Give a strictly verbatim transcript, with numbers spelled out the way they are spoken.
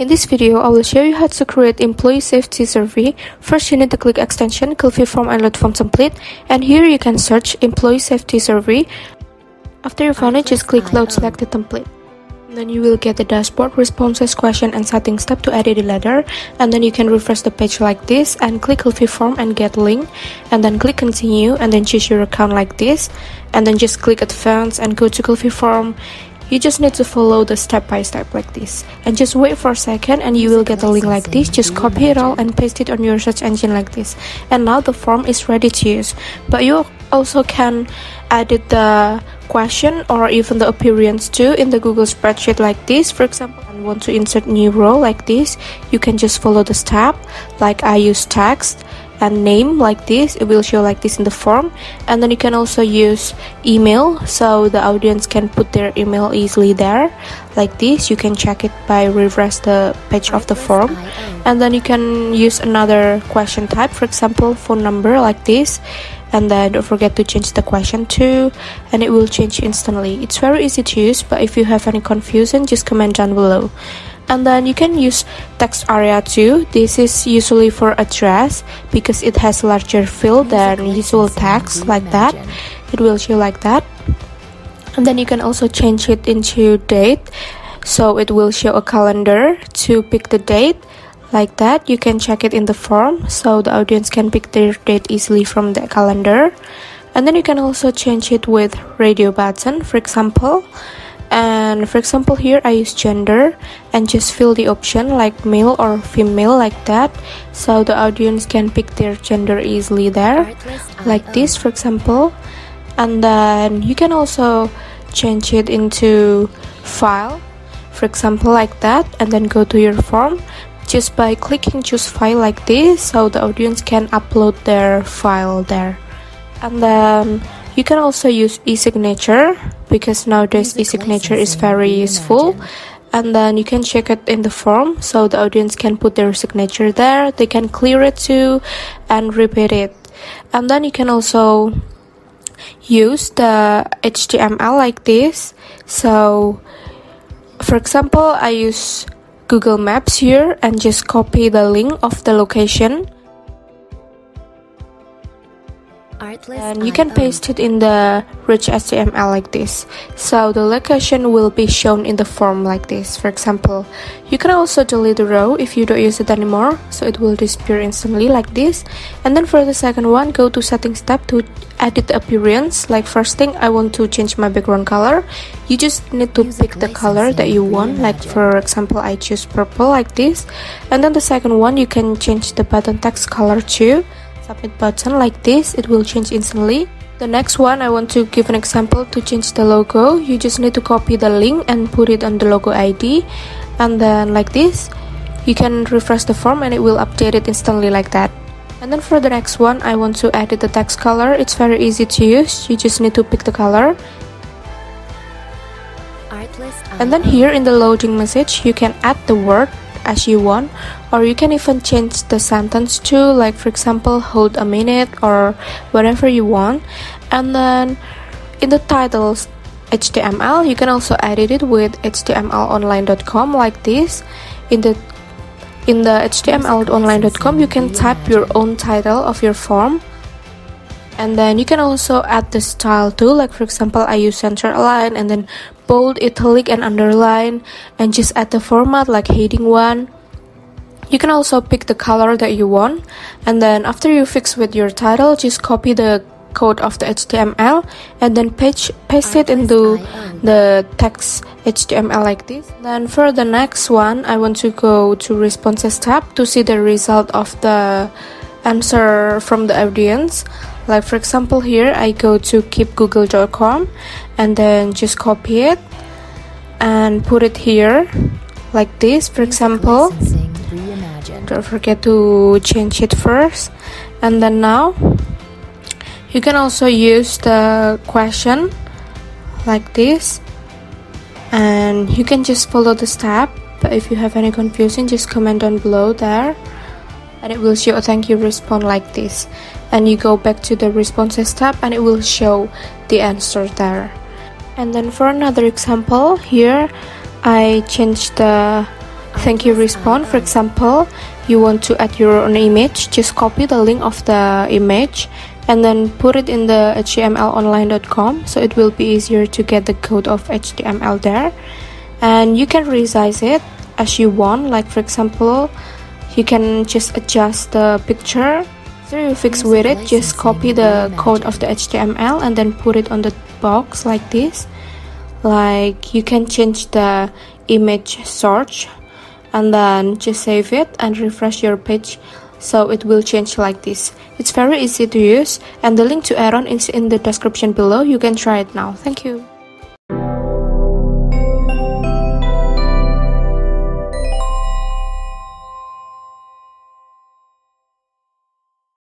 In this video, I will show you how to create employee safety survey. First, you need to click extension Kulfi form and load form template, and here you can search employee safety survey. After you found it, just click load, select the template. And then you will get the dashboard, responses, question, and setting step to edit the letter. And then you can refresh the page like this, and click Kulfi form and get link, and then click continue, and then choose your account like this, and then just click advanced and go to Kulfi form. You just need to follow the step by step like this, and just wait for a second and you will get a link like this. Just copy it all and paste it on your search engine like this, and now the form is ready to use. But you also can edit the question or even the appearance too in the Google Spreadsheet like this. For example, I want to insert new row like this, you can just follow the step, like I use text and name like this, it will show like this in the form. And then you can also use email, so the audience can put their email easily there like this. You can check it by refresh the page of the form, and then you can use another question type, for example phone number like this, and then don't forget to change the question too, and it will change instantly. It's very easy to use, but if you have any confusion, just comment down below. And then you can use text area too. This is usually for address because it has larger field than usual text like that. It will show like that. And then you can also change it into date, so it will show a calendar to pick the date like that. You can check it in the form, so the audience can pick their date easily from the calendar. And then you can also change it with radio button, for example. And for example, here I use gender, and just fill the option like male or female like that, so the audience can pick their gender easily there like this, for example. And then you can also change it into file, for example like that, and then go to your form just by clicking choose file like this, so the audience can upload their file there. And then you can also use e-signature, because nowadays e-signature is very useful. And then you can check it in the form, so the audience can put their signature there, they can clear it too and repeat it. And then you can also use the H T M L like this. So for example, I use Google Maps here, and just copy the link of the location, and you can paste it in the rich H T M L like this, so the location will be shown in the form like this, for example. You can also delete the row if you don't use it anymore, so it will disappear instantly like this. And then for the second one, go to settings tab to edit the appearance. Like first thing, I want to change my background color. You just need to pick the color that you want, like for example I choose purple like this. And then the second one, you can change the button text color too, submit button like this, it will change instantly. The next one, I want to give an example to change the logo. You just need to copy the link and put it on the logo I D, and then like this you can refresh the form and it will update it instantly like that. And then for the next one, I want to edit the text color. It's very easy to use, you just need to pick the color. And then here in the loading message, you can add the word as you want, or you can even change the sentence to, like for example hold a minute or whatever you want. And then in the titles H T M L, you can also edit it with H T M L online dot com like this. In the in the H T M L online dot com, you can type your own title of your form. And then you can also add the style too, like for example I use center align, and then bold, italic, and underline, and just add the format like heading one. You can also pick the color that you want, and then after you fix with your title, just copy the code of the H T M L and then page, paste it into the text H T M L like this. Then for the next one, I want to go to responses tab to see the result of the answer from the audience. Like for example here, I go to keep google dot com and then just copy it and put it here like this, for example. Don't forget to change it first. And then now you can also use the question like this, and you can just follow the step, but if you have any confusion, just comment down below there, and it will show a thank you response like this. And you go back to the responses tab and it will show the answer there. And then for another example here, I changed the thank you response. For example, you want to add your own image, just copy the link of the image and then put it in the h t m l online dot com, so it will be easier to get the code of H T M L there. And you can resize it as you want, like for example, you can just adjust the picture. So you fix with it, just copy the code of the H T M L and then put it on the box like this. Like you can change the image search and then just save it and refresh your page, so it will change like this. It's very easy to use, and the link to add-on is in the description below. You can try it now. Thank you.